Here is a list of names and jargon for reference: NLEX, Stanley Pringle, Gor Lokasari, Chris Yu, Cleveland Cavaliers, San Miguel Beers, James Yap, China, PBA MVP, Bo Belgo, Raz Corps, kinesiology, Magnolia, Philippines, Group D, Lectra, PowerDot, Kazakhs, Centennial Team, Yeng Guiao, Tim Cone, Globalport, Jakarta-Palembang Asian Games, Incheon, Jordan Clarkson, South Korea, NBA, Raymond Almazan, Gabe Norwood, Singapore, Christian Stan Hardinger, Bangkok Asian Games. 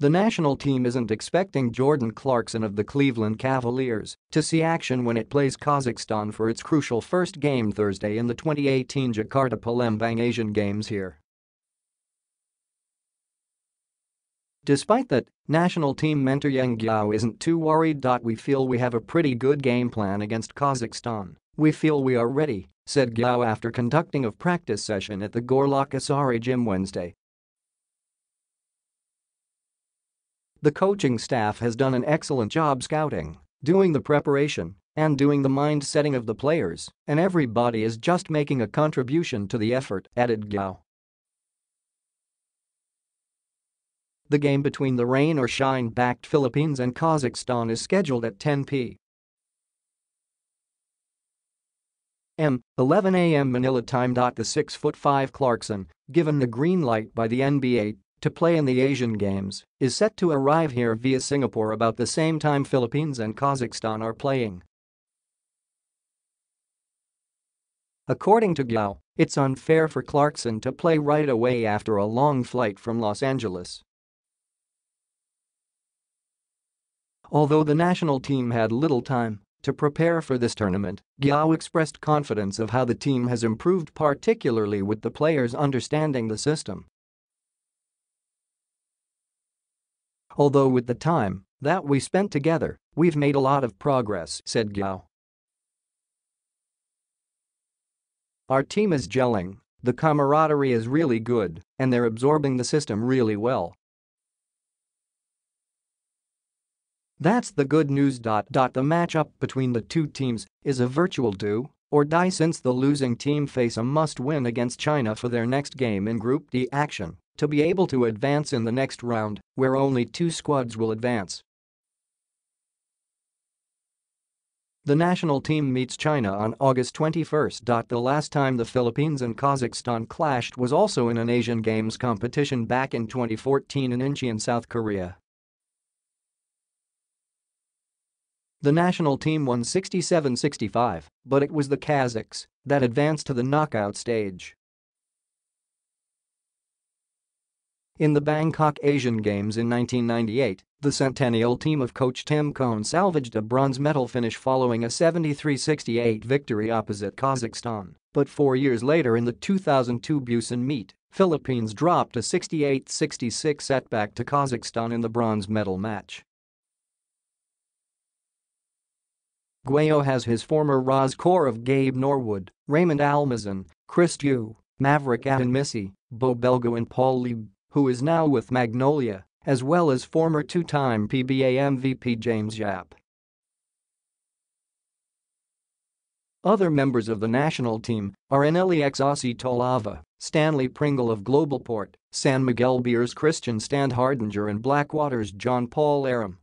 The national team isn't expecting Jordan Clarkson of the Cleveland Cavaliers to see action when it plays Kazakhstan for its crucial first game Thursday in the 2018 Jakarta-Palembang Asian Games here. Despite that, national team mentor Yeng Guiao isn't too worried. "We feel we have a pretty good game plan against Kazakhstan. We feel we are ready," said Guiao after conducting a practice session at the Gor Lokasari gym Wednesday. "The coaching staff has done an excellent job scouting, doing the preparation, and doing the mind setting of the players, and everybody is just making a contribution to the effort," added Guiao. The game between the Rain or Shine-backed Philippines and Kazakhstan is scheduled at 10 p.m., 11 a.m. Manila time. The 6'5" Clarkson, given the green light by the NBA to play in the Asian Games, is set to arrive here via Singapore about the same time Philippines and Kazakhstan are playing. According to Guiao, it's unfair for Clarkson to play right away after a long flight from Los Angeles. Although the national team had little time to prepare for this tournament, Guiao expressed confidence of how the team has improved, particularly with the players understanding the system. "Although with the time that we spent together, we've made a lot of progress," said Guiao. "Our team is gelling, the camaraderie is really good, and they're absorbing the system really well. That's the good news." The matchup between the two teams is a virtual do or die, since the losing team face a must-win against China for their next game in Group D action to be able to advance in the next round, where only two squads will advance. The national team meets China on August 21. The last time the Philippines and Kazakhstan clashed was also in an Asian Games competition back in 2014 in Incheon, South Korea. The national team won 67-65, but it was the Kazakhs that advanced to the knockout stage. In the Bangkok Asian Games in 1998, the centennial team of coach Tim Cone salvaged a bronze medal finish following a 73-68 victory opposite Kazakhstan, but 4 years later in the 2002 Busan meet, Philippines dropped a 68-66 setback to Kazakhstan in the bronze medal match. Guiao has his former Raz Corps of Gabe Norwood, Raymond Almazan, Chris Yu, Maverick Atanmisi, Bo Belgo and Paul Lieb, who is now with Magnolia, as well as former two-time PBA MVP James Yap. Other members of the national team are NLEX Ossie Tolava, Stanley Pringle of Globalport, San Miguel Beers' Christian Stan Hardinger and Blackwater's John Paul Aram.